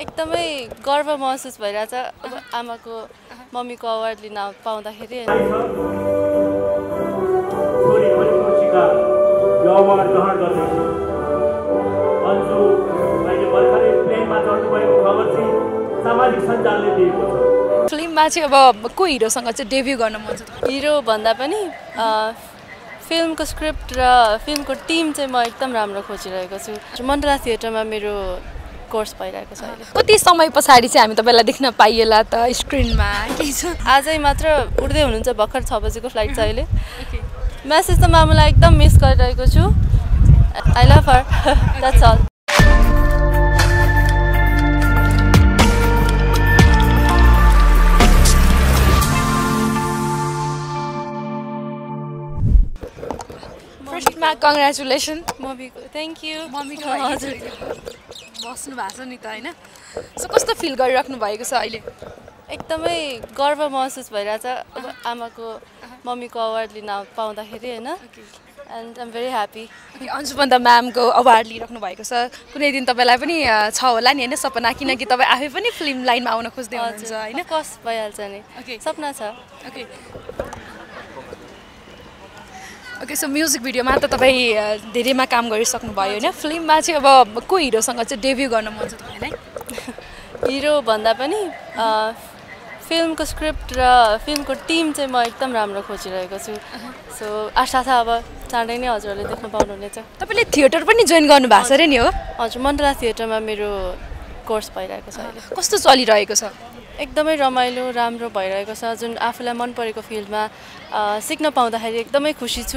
एकदमै गर्व महसुस भइराछ अब आमाको मम्मीको अवार्ड लिन पाउँदाखेरि अन्जु अहिले भर्खरै प्लेनमा चढ्नु भएको खबर चाहिँ सामाजिक सञ्जालले दिएको छ। फिल्ममा चाहिँ अब को हिरोसँग चाहिँ डेब्यु गर्न मन छ? हिरो भन्दा पनि फिल्मको स्क्रिप्ट र फिल्मको टिम चाहिँ म एकदम राम्रो खोजिरहेको छु। मण्डला थिएटरमा मेरो कोर्स भइरहेको छ। कति समय पछाडि चाहिँ हामी तपाईलाई देख्न पाइएला त स्क्रिनमा? के छ आजै मात्र उड्दै हुनुहुन्छ, भर्खर 6 बजेको फ्लाइट छ अहिले। मेसेज त मामुलाई एकदम मिस गरिरहेको छु। I love her. That's all. First, ma, congratulations. Mommy, thank you. Mommy, बस्नु भएको नि त हैन? सो कस्तो फिल गरिराख्नु भएको छ अहिले? एकदमै गर्व महसुस भइराछ अब आमाको मम्मीको अवार्ड लिन पाउँदाखेरि हैन? And I'm very happy. Anju Pant म्यामको अवार्ड लिइराख्नु भएको छ। कुनै दिन तपाईलाई पनि छ होला नि हैन सपना, किनकि तपाई आफै पनि फिल्म लाइनमा आउन खोज्दै हुनुहुन्छ हैन? कस भइहाल्छ नि। सपना छ। ओके सो म्युजिक भिडियोमा त तपाई धेरैमा काम गरिसक्नु भयो हैन? फिल्ममा चाहिँ अब को हिरोसँग चाहिँ डेब्यु गर्न मन छ तपाईलाई? हिरो भन्दा पनि फिल्मको स्क्रिप्ट र फिल्मको टिम चाहिँ म एकदम राम्रो खोजिरहेको छु। सो आशा छ अब चाँडै नै हजुरले देख्न पाउनुहुनेछ। तपाईले थिएटर पनि जोइन गर्नु भएको छ रे नि? हो हजुर, मण्डला थिएटरमा मेरो कोर्स भइरहेको छ अहिले। कस्तो चलिरहेको छ? एकदमै रमाइलो राम्रो भइरहेको छ। जुन आफुलाई मन परेको फिल्डमा सिक्न पाउँदाखेरि एकदमै खुसी छु।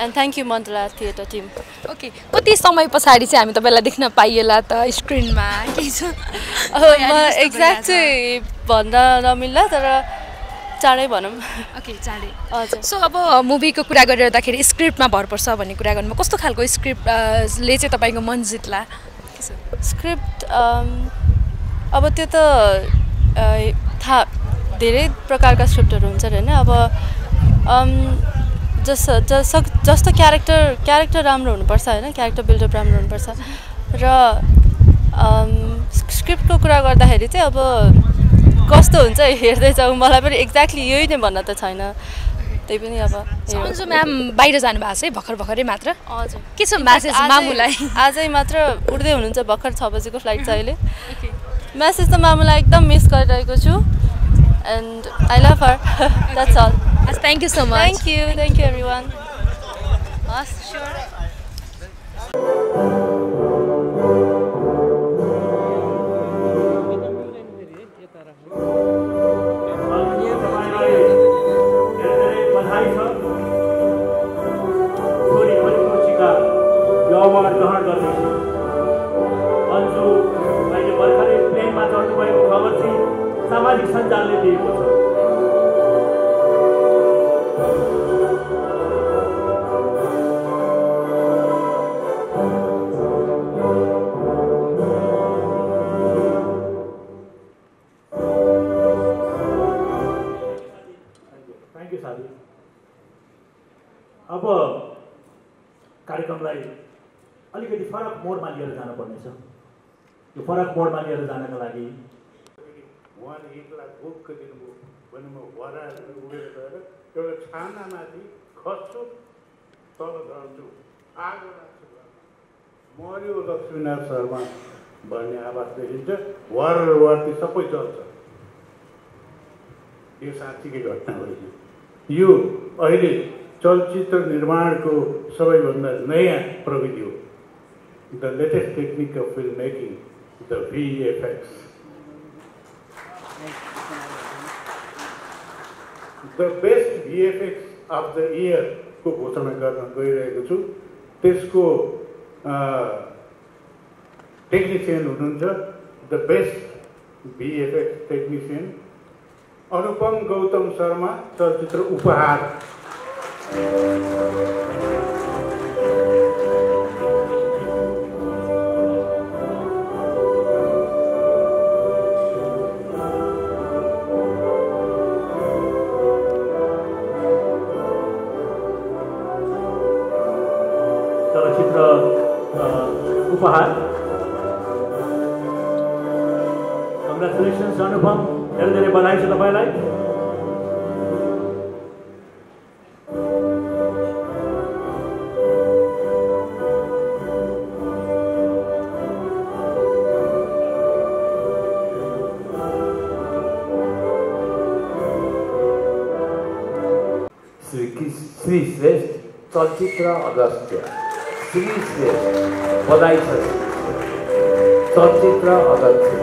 And thank you Mandala theatre team. Okay कति समय पछाडि चाहिँ हामी तपाईलाई देख्न पाइएला त स्क्रिनमा? के छ म एक्ज्याक्ट चाहिँ भन्न नमिल्ला तर चाँडै भनौँ। चाँडै हजुर। सो अब मुभीको कुरा गरिरहँदाखेरि स्क्रिप्टमा भर पर्छ भन्ने कुरा गर्नु, कस्तो खालको स्क्रिप्टले चाहिँ तपाईँको मन जित्ला? स्क्रिप्ट अब त्यो त थाहा धेरै प्रकारका स्क्रिप्टहरू हुन्छ हैन? अब जस्तो क्यारेक्टर राम्रो हुनुपर्छ हैन? क्यारेक्टर बिल्डअप राम्रो हुनुपर्छ र स्क्रिप्टको कुरा गर्दाखेरि चाहिँ अब कस्तो हुन्छ हेर्दै जाऊ। मलाई पनि एक्ज्याक्टली यही नै भन्न त छैन, त्यही पनि अब अन्जु म्याम बाहिर जानु भएको छ भर्खर भर्खरै मात्र। हजुर के छ मेसेज मामुलाई? आजै मात्र उड्दै हुनुहुन्छ, भर्खर 6 बजेको फ्लाइट छ अहिले। मेसेज त मामुलाई एकदम मिस गरिरहेको छु। And I love her. That's all. Thank you so much. Thank you everyone. हस् स्योर। अन्जु अहिले भर्खरै प्लेनमा चढ्नु भएको खबर चाहिँ सामाजिक सञ्जालले दिएको छ। थ्यांक यू साथी। अब कार्यक्रमलाई अलिकति फरक मोडमा लिएर जानुपर्नेछ। यो फरक मोडमा लिएर जानका लागि उहाँले 1 लाख भोग दिनुभयो भने म वरा उडेर गएर एउटा छानामाथि खस्छु, तल झर्छु, आगो लाग्छु, मर्यो लक्ष्मीनाथ शर्मा भन्ने आवाज देखिन्छ। वरती सबै चल्छ। यो साँच्चीकै घटना होइन। यो अहिले चलचित्र निर्माणको सबैभन्दा नयाँ प्रविधि हो। The latest technique of filmmaking, the VFX. The best VFX of the year को घोषणा गर्न गइरहेको छु। त्यसको टेक्निसियन हुनुहुन्छ the best VFX technician Anupam Gautam Sharma, चलचित्र उपहार। चलचित्र उपहार Congratulations, Anupam. Very, very bad. I should have highlighted. Sri Shrestha Chachitra Agastya. Sri Shrestha Padai Shrestha Chachitra Agastya.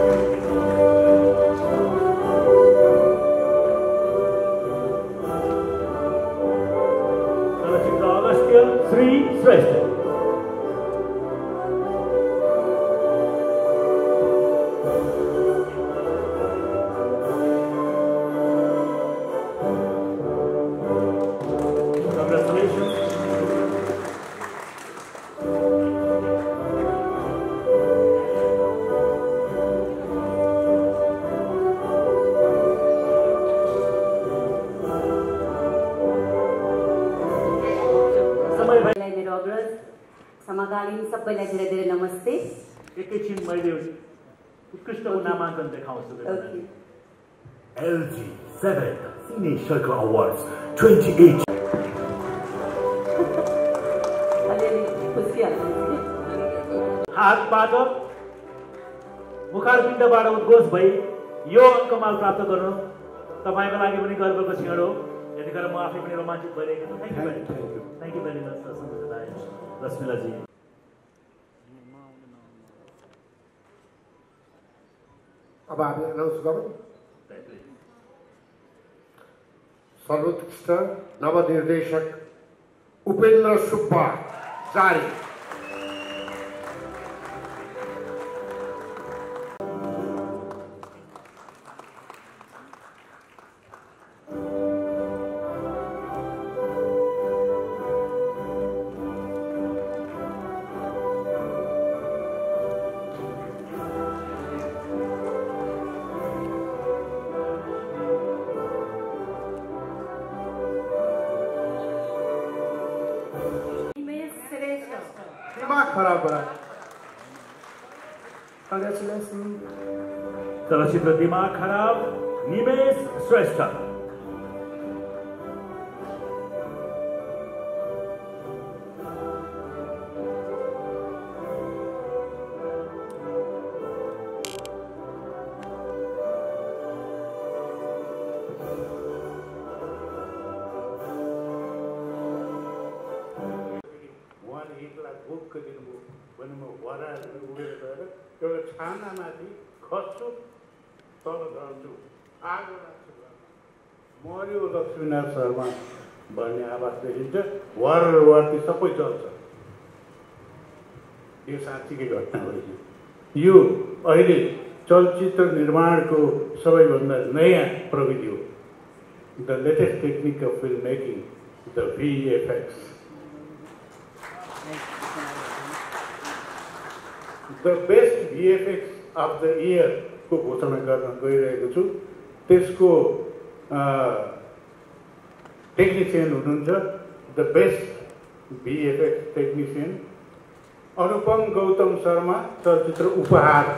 Chachitra Agastya Sri Shrestha. नमस्ते एक हाथ मुखारपिण्डबाट उद्घोष भई यो अंकमाल प्राप्त गर्नु तपाईको लागि पनि गर्वको क्षण हो। यतिखेर म आफै पनि रोमाञ्चित भइरहेको छु। Thank you very much Rashmila ji. अब आप अनाउंस करो। सर्वोत्कृष्ट नवनिर्देशक उपेन्द्र सुब्बा जारी। चलचित्र दिमाग खराब निमेष श्रेष्ठ। लक्ष्मीनाथ शर्मा भन्ने आवाज देखिन्छ। वारती सबै चल्छ। यो साँच्चीकै घटना होइन। यो अहिले चलचित्र निर्माणको सबैभन्दा नयाँ प्रविधि हो। The latest technique of film making the VFX the best VFX of the year को घोषणा गर्न गइरहेको छु। त्यसको टेक्निशियन हुनुहुन्छ the best VFX technician Anupam Gautam Sharma चलचित्र उपहार।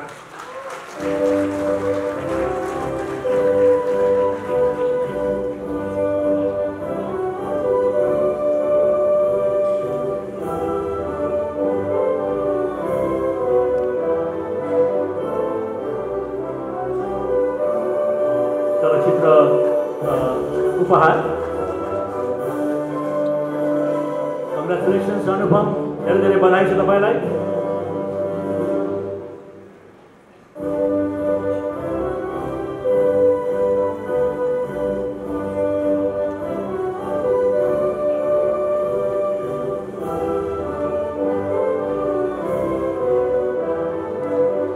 चलचित्र उपहार। Congratulations, Anupam. Everybody, bye.